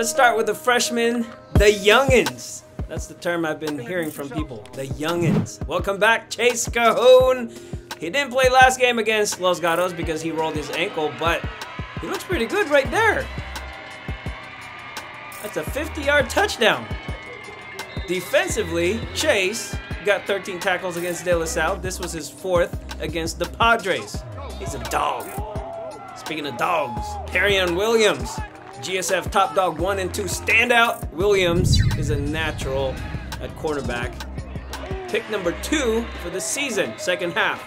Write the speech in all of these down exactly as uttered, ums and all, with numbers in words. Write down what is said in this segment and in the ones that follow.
Let's start with the freshmen, the youngins. That's the term I've been hearing from people, the youngins. Welcome back, Chase Cahoon. He didn't play last game against Los Gatos because he rolled his ankle, but he looks pretty good right there. That's a fifty yard touchdown. Defensively, Chase got thirteen tackles against De La Salle. This was his fourth against the Padres. He's a dog. Speaking of dogs, Perrion Williams, G S F top dog one and two standout. Williams is a natural at quarterback. Pick number two for the season, second half.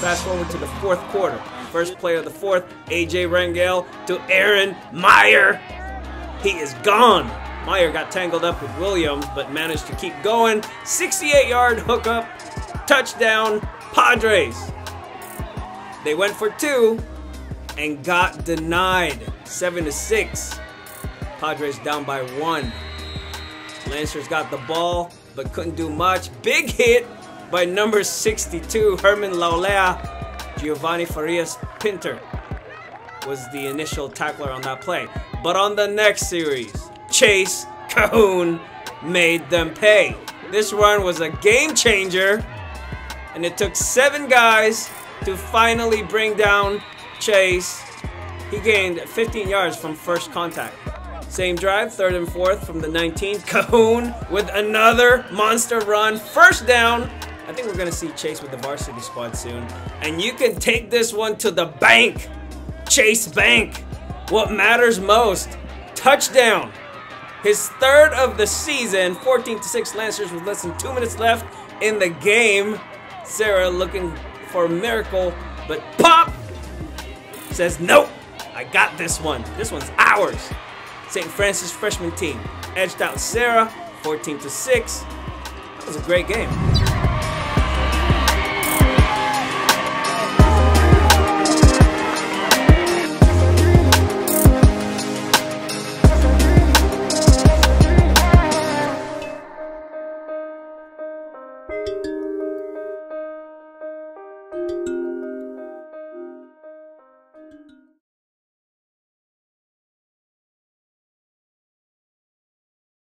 Fast forward to the fourth quarter. First play of the fourth, A J. Rangel to Aaron Meyer. He is gone. Meyer got tangled up with Williams, but managed to keep going. sixty-eight yard hookup, touchdown, Padres. They went for two and got denied. Seven to six, Padres down by one. Lancers got the ball, but couldn't do much. Big hit by number sixty-two, Herman Laulea. Giovanni Farias Pinter was the initial tackler on that play. But on the next series, Chase Cahoon made them pay. This run was a game changer, and it took seven guys to finally bring down Chase. He gained fifteen yards from first contact. Same drive, third and fourth from the nineteen. Cahoon with another monster run. First down. I think we're going to see Chase with the varsity squad soon. And you can take this one to the bank. Chase Bank. What matters most. Touchdown. His third of the season, fourteen to six Lancers with less than two minutes left in the game. Serra looking for a miracle, but Pop says, nope, I got this one. This one's ours. Saint Francis freshman team edged out Serra, fourteen to six. That was a great game. Thank you.